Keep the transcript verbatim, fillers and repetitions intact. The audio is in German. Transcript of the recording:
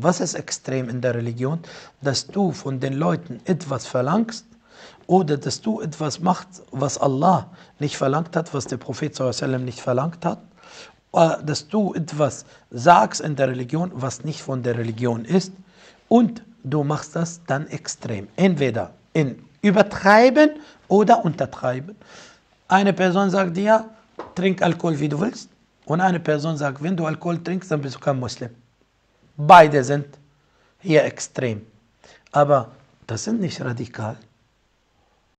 Was ist extrem in der Religion? Dass du von den Leuten etwas verlangst oder dass du etwas machst, was Allah nicht verlangt hat, was der Prophet sallallahu alaihi wasallam nicht verlangt hat. Oder dass du etwas sagst in der Religion, was nicht von der Religion ist. Und du machst das dann extrem. Entweder in übertreiben oder untertreiben. Eine Person sagt dir, trink Alkohol, wie du willst. Und eine Person sagt, wenn du Alkohol trinkst, dann bist du kein Muslim. Beide sind hier extrem. Aber das sind nicht radikal.